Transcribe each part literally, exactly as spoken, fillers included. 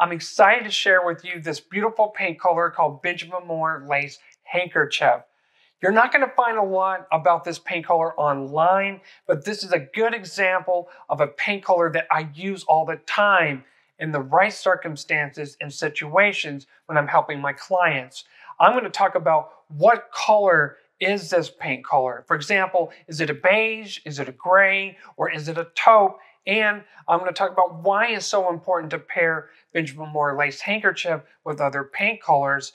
I'm excited to share with you this beautiful paint color called Benjamin Moore Lace Handkerchief. You're not going to find a lot about this paint color online, but this is a good example of a paint color that I use all the time in the right circumstances and situations when I'm helping my clients. I'm going to talk about what color is this paint color. For example, is it a beige, is it a gray, or is it a taupe? And I'm going to talk about why it's so important to pair Benjamin Moore Lace Handkerchief with other paint colors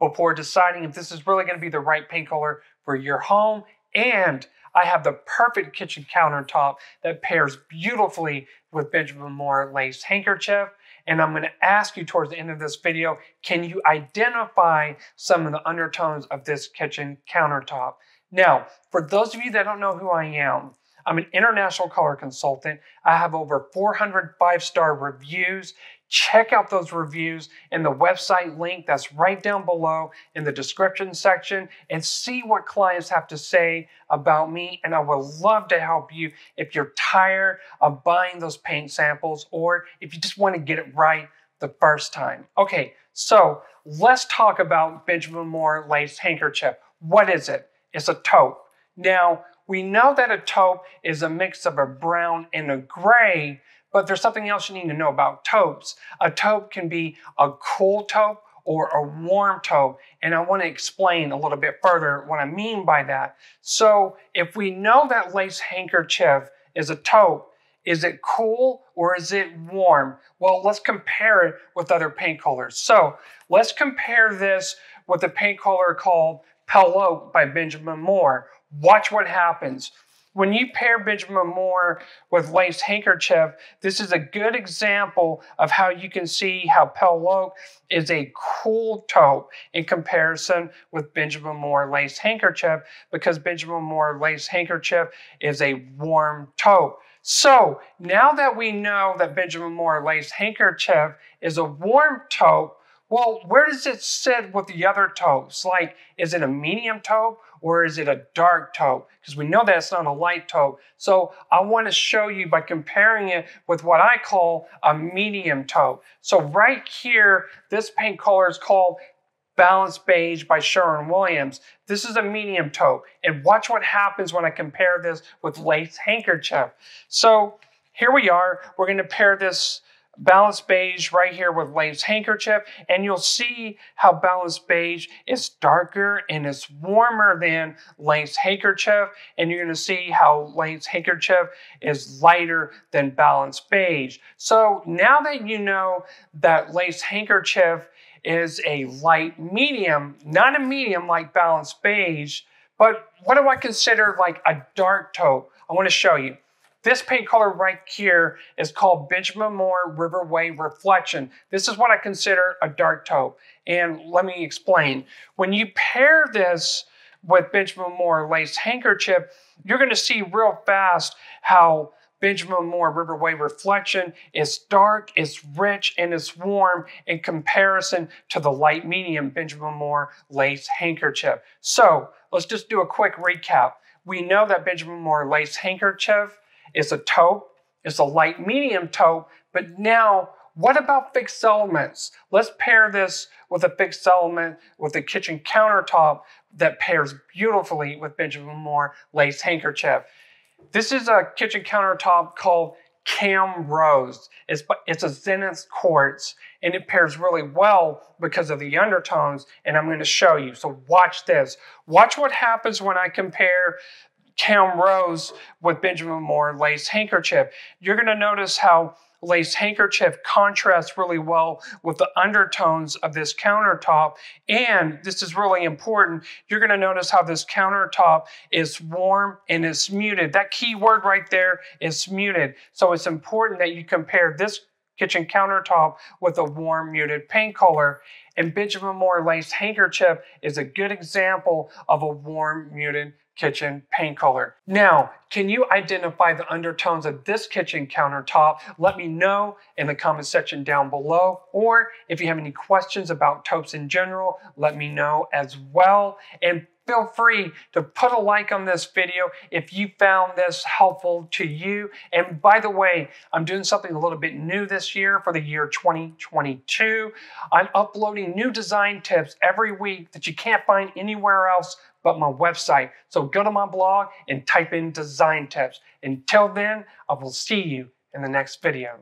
before deciding if this is really going to be the right paint color for your home. And I have the perfect kitchen countertop that pairs beautifully with Benjamin Moore Lace Handkerchief. And I'm going to ask you towards the end of this video, can you identify some of the undertones of this kitchen countertop? Now, for those of you that don't know who I am, I'm an international color consultant. I have over four hundred five-star reviews. Check out those reviews in the website link that's right down below in the description section and see what clients have to say about me. And I would love to help you if you're tired of buying those paint samples or if you just want to get it right the first time. Okay, so let's talk about Benjamin Moore Lace Handkerchief. What is it? It's a taupe. Now, we know that a taupe is a mix of a brown and a gray, but there's something else you need to know about taupes. A taupe can be a cool taupe or a warm taupe, and I want to explain a little bit further what I mean by that. So if we know that lace handkerchief is a taupe, is it cool or is it warm? Well, let's compare it with other paint colors. So let's compare this with a paint color called Pell Oak by Benjamin Moore. Watch what happens. When you pair Benjamin Moore with Lace Handkerchief, this is a good example of how you can see how Pell Oak is a cool taupe in comparison with Benjamin Moore Lace Handkerchief, because Benjamin Moore Lace Handkerchief is a warm taupe. So now that we know that Benjamin Moore Lace Handkerchief is a warm taupe, well, where does it sit with the other taupes? Like, is it a medium taupe or is it a dark taupe? Because we know that it's not a light taupe. So I want to show you by comparing it with what I call a medium taupe. So right here, this paint color is called Balanced Beige by Sherwin Williams. This is a medium taupe. And watch what happens when I compare this with Lace Handkerchief. So here we are. We're going to pair this Balanced Beige right here with Lace Handkerchief, and you'll see how Balanced Beige is darker and it's warmer than Lace Handkerchief, and you're going to see how Lace Handkerchief is lighter than Balanced Beige. So now that you know that Lace Handkerchief is a light medium, not a medium like Balanced Beige, but what do I consider like a dark taupe? I want to show you. This paint color right here is called Benjamin Moore Riverway Reflection. This is what I consider a dark taupe. And let me explain. When you pair this with Benjamin Moore Lace Handkerchief, you're going to see real fast how Benjamin Moore Riverway Reflection is dark, it's rich, and it's warm in comparison to the light medium Benjamin Moore Lace Handkerchief. So let's just do a quick recap. We know that Benjamin Moore Lace Handkerchief, it's a taupe, it's a light medium taupe, but now what about fixed elements? Let's pair this with a fixed element with a kitchen countertop that pairs beautifully with Benjamin Moore Lace Handkerchief. This is a kitchen countertop called Cam Rose. It's, it's a Zenith quartz, and it pairs really well because of the undertones, and I'm going to show you. So watch this. Watch what happens when I compare Cam Rose with Benjamin Moore Lace Handkerchief. You're going to notice how Lace Handkerchief contrasts really well with the undertones of this countertop. And this is really important. You're going to notice how this countertop is warm and it's muted. That key word right there is muted. So it's important that you compare this kitchen countertop with a warm muted paint color. And Benjamin Moore Lace Handkerchief is a good example of a warm muted kitchen paint color. Now, can you identify the undertones of this kitchen countertop? Let me know in the comment section down below, or if you have any questions about taupes in general, let me know as well. And Feel free to put a like on this video if you found this helpful to you. And by the way, I'm doing something a little bit new this year for the year twenty twenty-two. I'm uploading new design tips every week that you can't find anywhere else but my website. So go to my blog and type in design tips. Until then, I will see you in the next video.